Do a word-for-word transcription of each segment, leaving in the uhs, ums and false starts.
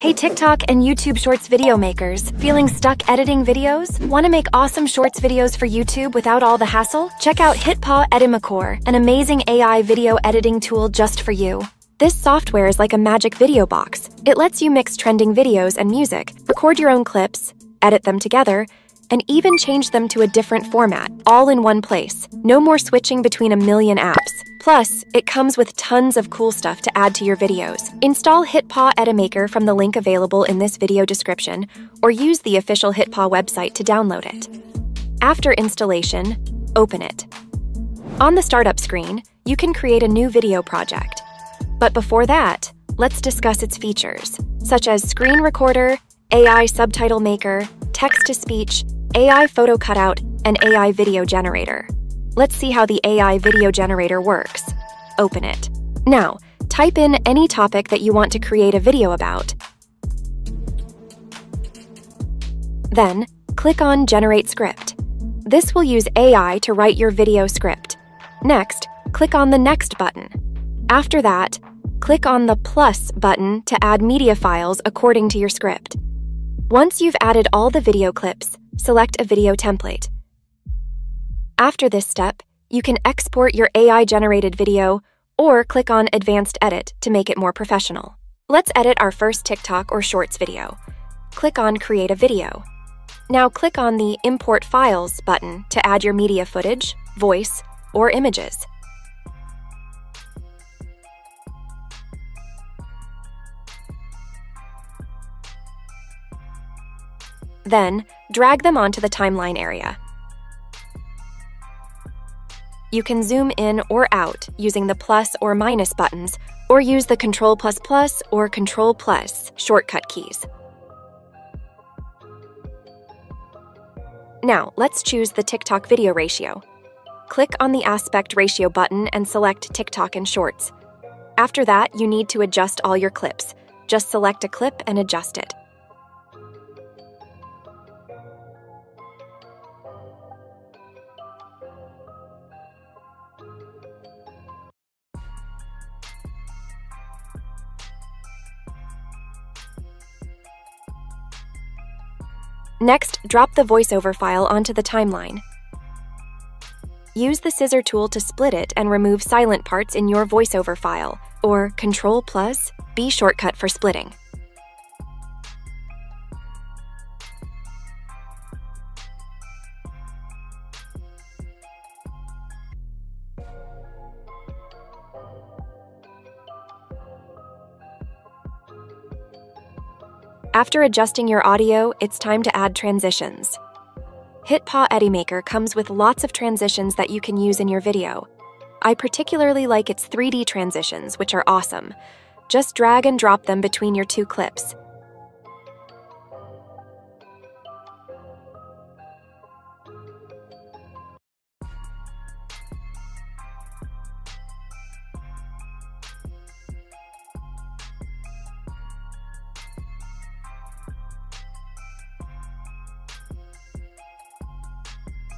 Hey TikTok and YouTube Shorts video makers, feeling stuck editing videos? Want to make awesome Shorts videos for YouTube without all the hassle? Check out HitPaw Edimakor, an amazing A I video editing tool just for you. This software is like a magic video box. It lets you mix trending videos and music, record your own clips, edit them together, and even change them to a different format, all in one place. No more switching between a million apps. Plus, it comes with tons of cool stuff to add to your videos. Install HitPaw Edimakor from the link available in this video description, or use the official HitPaw website to download it. After installation, open it. On the startup screen, you can create a new video project. But before that, let's discuss its features, such as screen recorder, A I subtitle maker, text-to-speech, A I photo cutout, and A I video generator. Let's see how the A I video generator works. Open it. Now, type in any topic that you want to create a video about. Then, click on Generate Script. This will use A I to write your video script. Next, click on the Next button. After that, click on the Plus button to add media files according to your script. Once you've added all the video clips, select a video template. After this step, you can export your A I-generated video or click on Advanced Edit to make it more professional. Let's edit our first TikTok or Shorts video. Click on Create a Video. Now click on the Import Files button to add your media footage, voice, or images. Then, drag them onto the timeline area. You can zoom in or out using the plus or minus buttons, or use the Control plus plus or Control plus shortcut keys. Now, let's choose the TikTok video ratio. Click on the aspect ratio button and select TikTok and Shorts. After that, you need to adjust all your clips. Just select a clip and adjust it. Next, drop the voiceover file onto the timeline. Use the scissor tool to split it and remove silent parts in your voiceover file, or Control plus B shortcut for splitting. After adjusting your audio, it's time to add transitions. HitPaw Edimakor comes with lots of transitions that you can use in your video. I particularly like its three D transitions, which are awesome. Just drag and drop them between your two clips.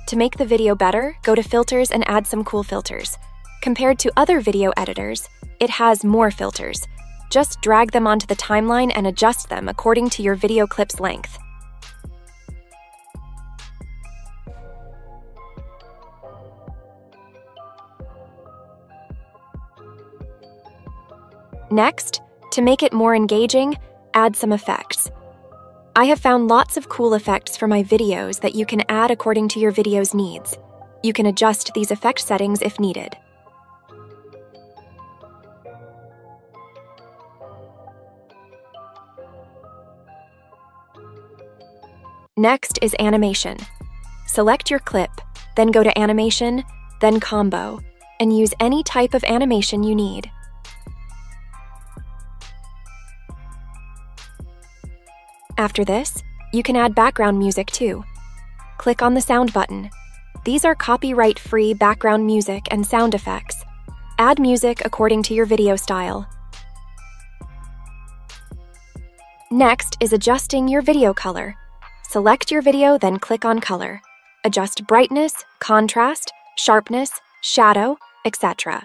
To make the video better, go to Filters and add some cool filters. Compared to other video editors, it has more filters. Just drag them onto the timeline and adjust them according to your video clip's length. Next, to make it more engaging, add some effects. I have found lots of cool effects for my videos that you can add according to your video's needs. You can adjust these effect settings if needed. Next is animation. Select your clip, then go to Animation, then Combo, and use any type of animation you need. After this, you can add background music too. Click on the sound button. These are copyright-free background music and sound effects. Add music according to your video style. Next is adjusting your video color. Select your video, then click on Color. Adjust brightness, contrast, sharpness, shadow, et cetera.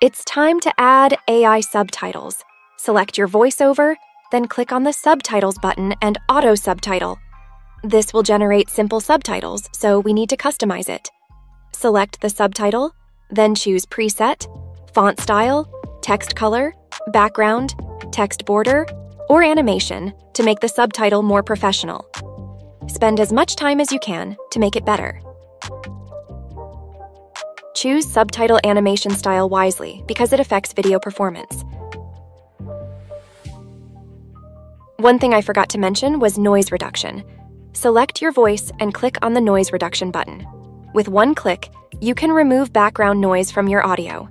It's time to add A I subtitles. Select your voiceover, then click on the Subtitles button and Auto Subtitle. This will generate simple subtitles, so we need to customize it. Select the subtitle, then choose Preset, Font Style, Text Color, Background, Text Border, or Animation to make the subtitle more professional. Spend as much time as you can to make it better. Choose subtitle animation style wisely because it affects video performance. One thing I forgot to mention was noise reduction. Select your voice and click on the noise reduction button. With one click, you can remove background noise from your audio.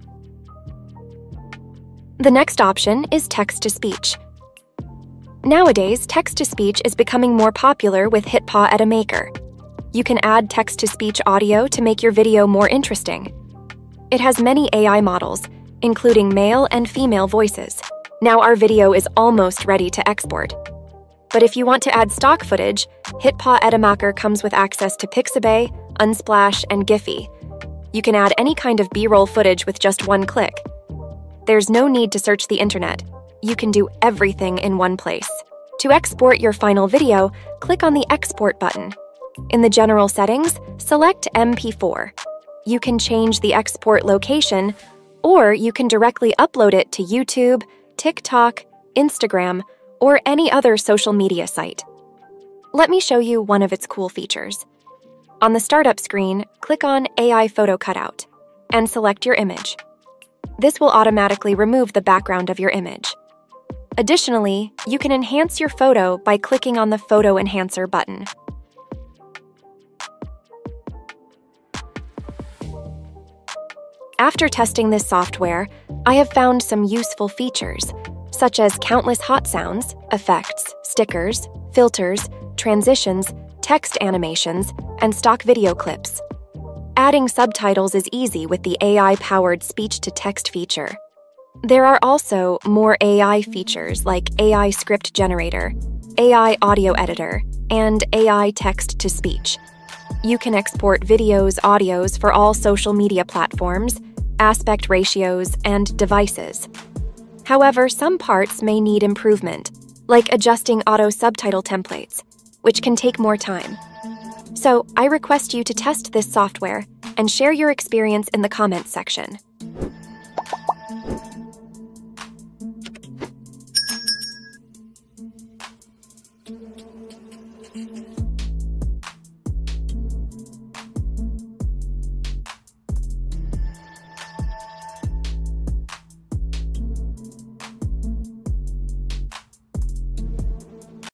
The next option is text-to-speech. Nowadays, text-to-speech is becoming more popular with HitPaw Edimakor. You can add text-to-speech audio to make your video more interesting. It has many A I models, including male and female voices. Now our video is almost ready to export. But if you want to add stock footage, HitPaw Edimakor comes with access to Pixabay, Unsplash, and Giphy. You can add any kind of B-roll footage with just one click. There's no need to search the internet. You can do everything in one place. To export your final video, click on the Export button. In the General settings, select M P four. You can change the export location, or you can directly upload it to YouTube, TikTok, Instagram, or any other social media site. Let me show you one of its cool features. On the startup screen, click on A I Photo Cutout and select your image. This will automatically remove the background of your image. Additionally, you can enhance your photo by clicking on the Photo Enhancer button. After testing this software, I have found some useful features, such as countless hot sounds, effects, stickers, filters, transitions, text animations, and stock video clips. Adding subtitles is easy with the A I-powered speech-to-text feature. There are also more A I features like A I script generator, A I audio editor, and A I text-to-speech. You can export videos, audios for all social media platforms, aspect ratios, and devices. However, some parts may need improvement, like adjusting auto-subtitle templates, which can take more time. So, I request you to test this software and share your experience in the comments section.